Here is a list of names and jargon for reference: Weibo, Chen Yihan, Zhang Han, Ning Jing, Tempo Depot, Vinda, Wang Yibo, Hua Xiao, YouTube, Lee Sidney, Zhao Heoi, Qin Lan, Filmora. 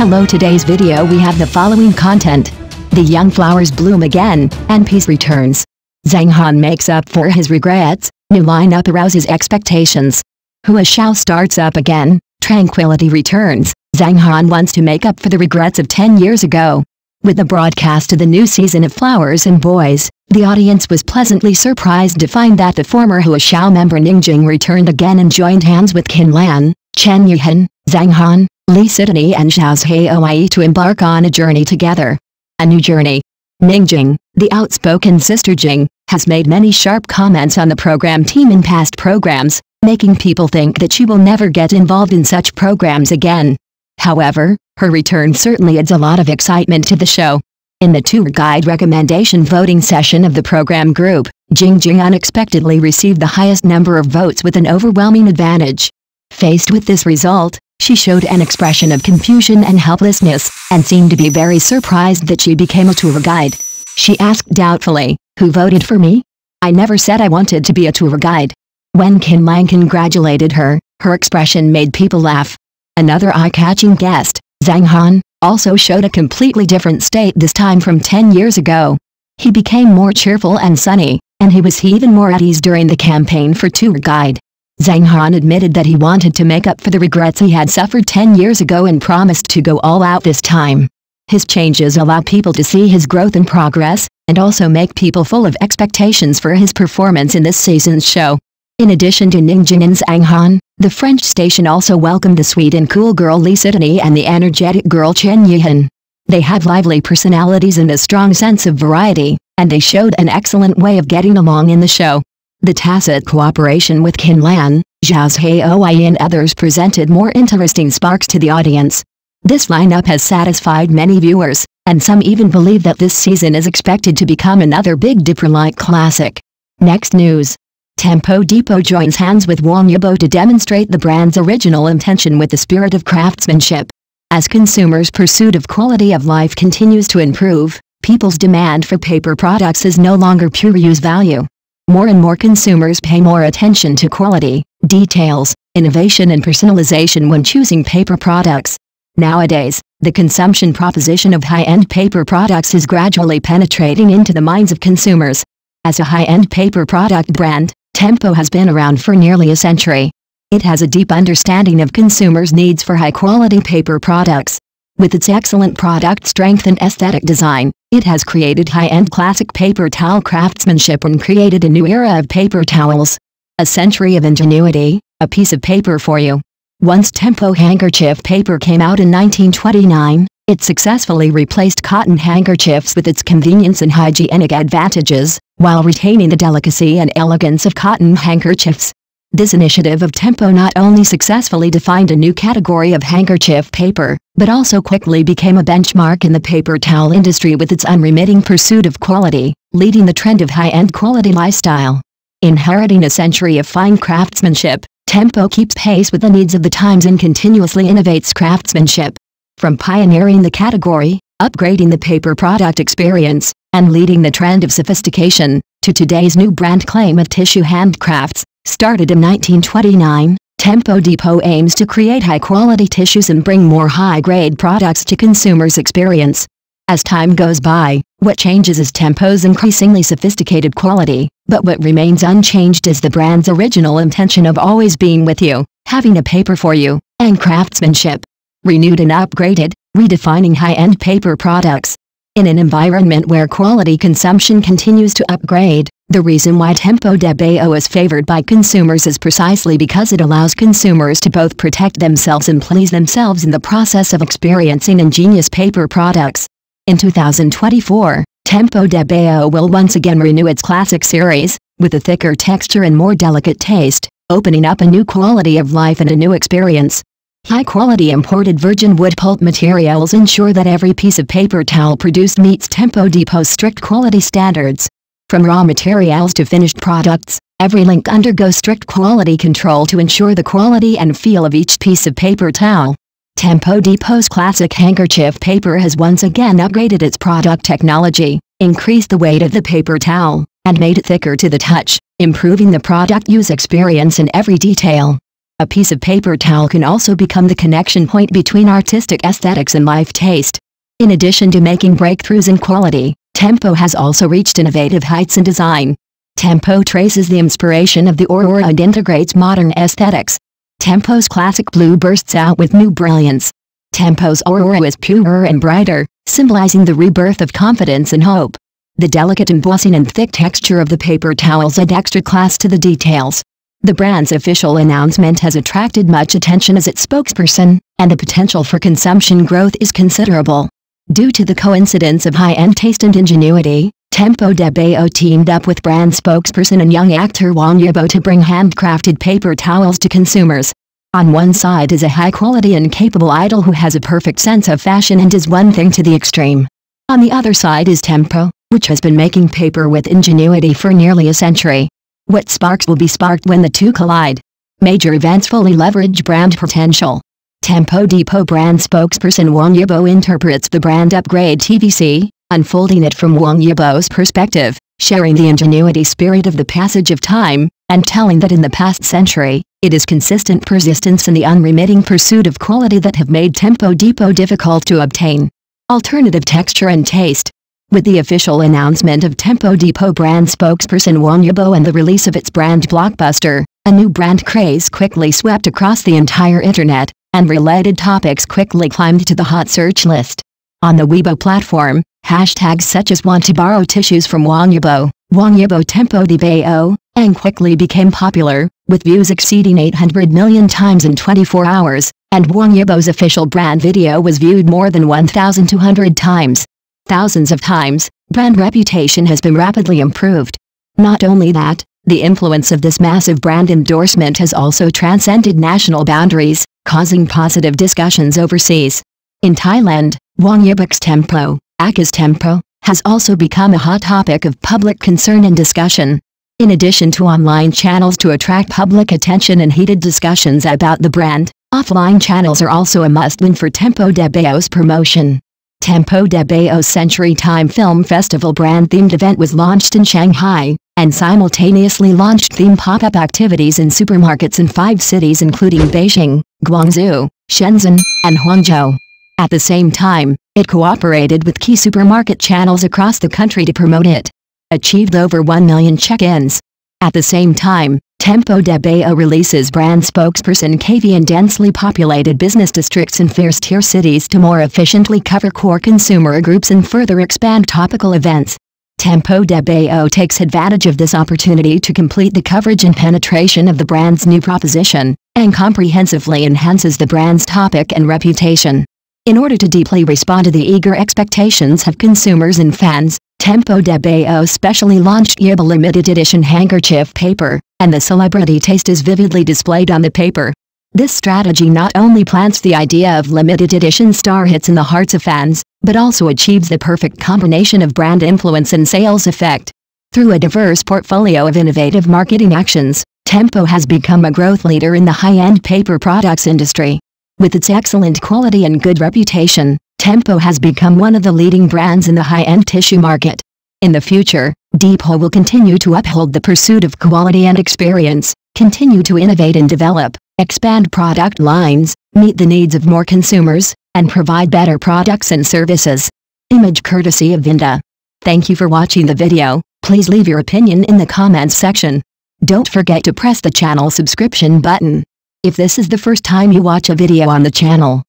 Hello, today's video we have the following content. The young flowers bloom again, and peace returns. Zhang Han makes up for his regrets, new lineup arouses expectations. Hua Xiao starts up again, tranquility returns. Zhang Han wants to make up for the regrets of 10 years ago. With the broadcast of the new season of Flowers and Boys, the audience was pleasantly surprised to find that the former Hua Xiao member Ning Jing returned again and joined hands with Qin Lan, Chen Yihan, Zhang Han, Lee Sidney and Zhao Heoi to embark on a journey together. A new journey. Ning Jing, the outspoken sister Jing, has made many sharp comments on the program team in past programs, making people think that she will never get involved in such programs again. However, her return certainly adds a lot of excitement to the show. In the tour guide recommendation voting session of the program group, Ning Jing unexpectedly received the highest number of votes with an overwhelming advantage. Faced with this result, she showed an expression of confusion and helplessness, and seemed to be very surprised that she became a tour guide. She asked doubtfully, "Who voted for me? I never said I wanted to be a tour guide." When Qin Lan congratulated her, her expression made people laugh. Another eye-catching guest, Zhang Han, also showed a completely different state this time from 10 years ago. He became more cheerful and sunny, and he was even more at ease during the campaign for tour guide. Zhang Han admitted that he wanted to make up for the regrets he had suffered 10 years ago and promised to go all out this time. His changes allow people to see his growth and progress, and also make people full of expectations for his performance in this season's show. In addition to Ning Jing and Zhang Han, the French station also welcomed the sweet and cool girl Lee Sidney and the energetic girl Chen Yihan. They have lively personalities and a strong sense of variety, and they showed an excellent way of getting along in the show. The tacit cooperation with Qin Lan, Zhao Heoi and others presented more interesting sparks to the audience. This lineup has satisfied many viewers, and some even believe that this season is expected to become another Big Dipper-like classic. Next news. Tempo Depot joins hands with Wang Yibo to demonstrate the brand's original intention with the spirit of craftsmanship. As consumers' pursuit of quality of life continues to improve, people's demand for paper products is no longer pure use value. More and more consumers pay more attention to quality, details, innovation and personalization when choosing paper products. Nowadays, the consumption proposition of high-end paper products is gradually penetrating into the minds of consumers. As a high-end paper product brand, Tempo has been around for nearly a century. It has a deep understanding of consumers' needs for high-quality paper products. With its excellent product strength and aesthetic design, it has created high-end classic paper towel craftsmanship and created a new era of paper towels. A century of ingenuity, a piece of paper for you. Once Tempo handkerchief paper came out in 1929, it successfully replaced cotton handkerchiefs with its convenience and hygienic advantages, while retaining the delicacy and elegance of cotton handkerchiefs. This initiative of Tempo not only successfully defined a new category of handkerchief paper, but also quickly became a benchmark in the paper towel industry with its unremitting pursuit of quality, leading the trend of high-end quality lifestyle. Inheriting a century of fine craftsmanship, Tempo keeps pace with the needs of the times and continuously innovates craftsmanship. From pioneering the category, upgrading the paper product experience, and leading the trend of sophistication, to today's new brand claim of tissue handcrafts. Started in 1929, Tempo Depot aims to create high-quality tissues and bring more high-grade products to consumers' experience. As time goes by, what changes is Tempo's increasingly sophisticated quality, but what remains unchanged is the brand's original intention of always being with you, having a paper for you, and craftsmanship. Renewed and upgraded, redefining high-end paper products. In an environment where quality consumption continues to upgrade, the reason why Tempo Depot is favored by consumers is precisely because it allows consumers to both protect themselves and please themselves in the process of experiencing ingenious paper products. In 2024, Tempo Depot will once again renew its classic series, with a thicker texture and more delicate taste, opening up a new quality of life and a new experience. High-quality imported virgin wood pulp materials ensure that every piece of paper towel produced meets Tempo Depot's strict quality standards. From raw materials to finished products, every link undergoes strict quality control to ensure the quality and feel of each piece of paper towel. Tempo Depot's classic handkerchief paper has once again upgraded its product technology, increased the weight of the paper towel, and made it thicker to the touch, improving the product use experience in every detail. A piece of paper towel can also become the connection point between artistic aesthetics and life taste. In addition to making breakthroughs in quality, Tempo has also reached innovative heights in design. Tempo traces the inspiration of the aurora and integrates modern aesthetics. Tempo's classic blue bursts out with new brilliance. Tempo's aurora is purer and brighter, symbolizing the rebirth of confidence and hope. The delicate embossing and thick texture of the paper towels add extra class to the details. The brand's official announcement has attracted much attention as its spokesperson, and the potential for consumption growth is considerable. Due to the coincidence of high-end taste and ingenuity, Tempo Depot teamed up with brand spokesperson and young actor Wang Yibo to bring handcrafted paper towels to consumers. On one side is a high-quality and capable idol who has a perfect sense of fashion and is one thing to the extreme. On the other side is Tempo, which has been making paper with ingenuity for nearly a century. What sparks will be sparked when the two collide. Major events fully leverage brand potential. Tempo Depot brand spokesperson Wang Yibo interprets the brand upgrade TVC, unfolding it from Wang Yibo's perspective, sharing the ingenuity spirit of the passage of time, and telling that in the past century, it is consistent persistence and the unremitting pursuit of quality that have made Tempo Depot difficult to obtain. Alternative texture and taste. With the official announcement of Tempo Depot brand spokesperson Wang Yibo and the release of its brand blockbuster, a new brand craze quickly swept across the entire internet, and related topics quickly climbed to the hot search list. On the Weibo platform, hashtags such as "want to borrow tissues from Wang Yibo Tempo Depot," and quickly became popular, with views exceeding 800 million times in 24 hours, and Wang Yibo's official brand video was viewed more than 1,200 times. Thousands of times, brand reputation has been rapidly improved. Not only that, the influence of this massive brand endorsement has also transcended national boundaries, causing positive discussions overseas. In Thailand, Wang Yibo's Tempo, Akka's Tempo, has also become a hot topic of public concern and discussion. In addition to online channels to attract public attention and heated discussions about the brand, offline channels are also a must-win for Tempo Depot's promotion. Tempo Depot's Century Time Film Festival brand-themed event was launched in Shanghai, and simultaneously launched theme pop-up activities in supermarkets in 5 cities including Beijing, Guangzhou, Shenzhen, and Hangzhou. At the same time, it cooperated with key supermarket channels across the country to promote it. Achieved over 1 million check-ins. At the same time, Tempo Depot releases brand spokesperson KV in densely populated business districts and first-tier cities to more efficiently cover core consumer groups and further expand topical events. Tempo Depot takes advantage of this opportunity to complete the coverage and penetration of the brand's new proposition, and comprehensively enhances the brand's topic and reputation. In order to deeply respond to the eager expectations of consumers and fans, Tempo Depot specially launched Yibo limited edition handkerchief paper, and the celebrity taste is vividly displayed on the paper. This strategy not only plants the idea of limited edition star hits in the hearts of fans, but also achieves the perfect combination of brand influence and sales effect. Through a diverse portfolio of innovative marketing actions, Tempo has become a growth leader in the high-end paper products industry. With its excellent quality and good reputation, Tempo has become one of the leading brands in the high-end tissue market. In the future, Depot will continue to uphold the pursuit of quality and experience, continue to innovate and develop, expand product lines, meet the needs of more consumers, and provide better products and services. Image courtesy of Vinda. Thank you for watching the video. Please leave your opinion in the comments section. Don't forget to press the channel subscription button. If this is the first time you watch a video on the channel,